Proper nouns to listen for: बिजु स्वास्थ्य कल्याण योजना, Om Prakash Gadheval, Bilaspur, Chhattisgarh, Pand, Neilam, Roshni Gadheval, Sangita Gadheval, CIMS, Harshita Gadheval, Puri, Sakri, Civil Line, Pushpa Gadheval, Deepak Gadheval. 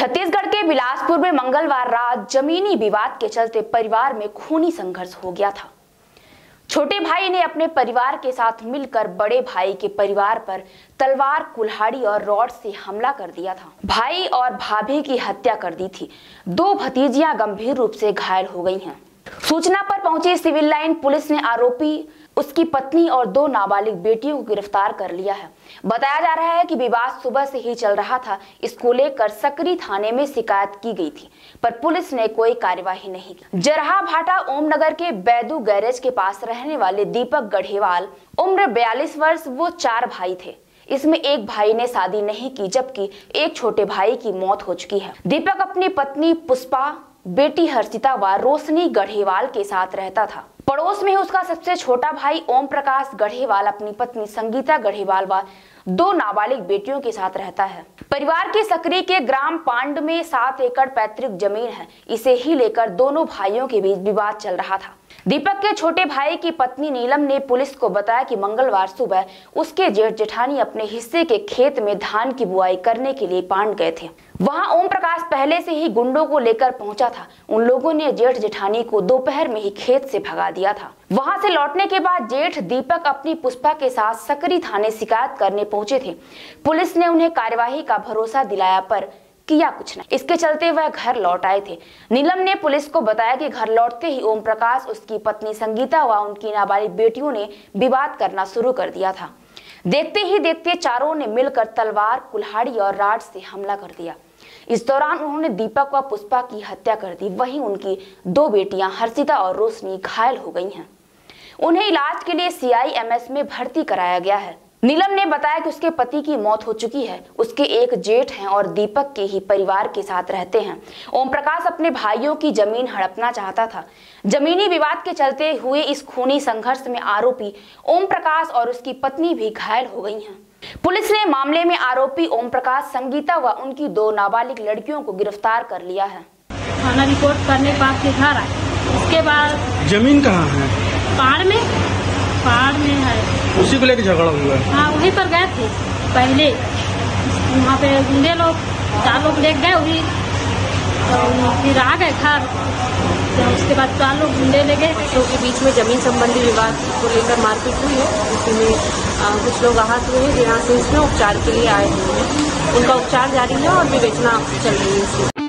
छत्तीसगढ़ के बिलासपुर में मंगलवार रात जमीनी विवाद के चलते परिवार में खूनी संघर्ष हो गया था। छोटे भाई ने अपने परिवार के साथ मिलकर बड़े भाई के परिवार पर तलवार, कुल्हाड़ी और रॉड से हमला कर दिया था। भाई और भाभी की हत्या कर दी थी। दो भतीजियां गंभीर रूप से घायल हो गई हैं। सूचना पर पहुंची सिविल लाइन पुलिस ने आरोपी, उसकी पत्नी और दो नाबालिग बेटियों को गिरफ्तार कर लिया है। बताया जा रहा है कि विवाद सुबह से ही चल रहा था। इसको लेकर सकरी थाने में शिकायत की गई थी, पर पुलिस ने कोई कार्यवाही नहीं की। जरहा भाटा ओमनगर के बैदू गैरेज के पास रहने वाले दीपक गढ़ेवाल, उम्र 42 वर्ष, वो चार भाई थे। इसमें एक भाई ने शादी नहीं की, जबकि एक छोटे भाई की मौत हो चुकी है। दीपक अपनी पत्नी पुष्पा, बेटी हर्षिता व रोशनी गढ़ेवाल के साथ रहता था। पड़ोस में उसका सबसे छोटा भाई ओम प्रकाश गढ़ेवाल अपनी पत्नी संगीता गढ़ेवाल व दो नाबालिग बेटियों के साथ रहता है। परिवार के सकरी के ग्राम पांड में 7 एकड़ पैतृक जमीन है। इसे ही लेकर दोनों भाइयों के बीच विवाद चल रहा था। दीपक के छोटे भाई की पत्नी नीलम ने पुलिस को बताया कि मंगलवार सुबह उसके जेठ जेठानी अपने हिस्से के खेत में धान की बुआई करने के लिए पांड गए थे। वहां ओम प्रकाश पहले से ही गुंडों को लेकर पहुंचा था। उन लोगों ने जेठ जेठानी को दोपहर में ही खेत से भगा दिया था। वहां से लौटने के बाद जेठ दीपक अपनी पुष्पा के साथ सकरी थाने शिकायत करने पहुंचे थे। पुलिस ने उन्हें कार्यवाही का भरोसा दिलाया, पर किया कुछ नहीं। इसके चलते वह घर लौट आए थे। नीलम ने पुलिस को बताया कि घर लौटते ही ओम प्रकाश, उसकी पत्नी संगीता व उनकी नाबालिग बेटियों ने विवाद करना शुरू कर दिया था। देखते ही देखते चारों ने मिलकर तलवार, कुल्हाड़ी और राड से हमला कर दिया। इस दौरान उन्होंने दीपक व पुष्पा की हत्या कर दी। वहीं उनकी दो बेटियां हर्षिता और रोशनी घायल हो गई हैं। उन्हें इलाज के लिए CIMS में भर्ती कराया गया है। नीलम ने बताया कि उसके पति की मौत हो चुकी है। उसके एक जेठ हैं और दीपक के ही परिवार के साथ रहते हैं। ओम प्रकाश अपने भाइयों की जमीन हड़पना चाहता था। जमीनी विवाद के चलते हुए इस खूनी संघर्ष में आरोपी ओम प्रकाश और उसकी पत्नी भी घायल हो गई हैं। पुलिस ने मामले में आरोपी ओम प्रकाश, संगीता व उनकी दो नाबालिग लड़कियों को गिरफ्तार कर लिया है। थाना रिपोर्ट करने पास दिखा रहा है। उसके बाद जमीन कहाँ है? पहाड़ में है। उसी को लेकर झगड़ा हुआ है। हाँ, वहीं पर गए थे पहले। वहाँ पे गुंडे लोग 4 लोग ले गए, वही फिर आ गए घर। उसके बाद 4 लोग गुंडे ले गए। बच्चों के बीच में जमीन संबंधी विवाद को लेकर मारपीट हुई है। इसमें कुछ लोग आहत हुए हैं, जिन्हें इसमें उपचार के लिए आए हुए हैं। उनका उपचार जारी है और विवेचना चल रही है।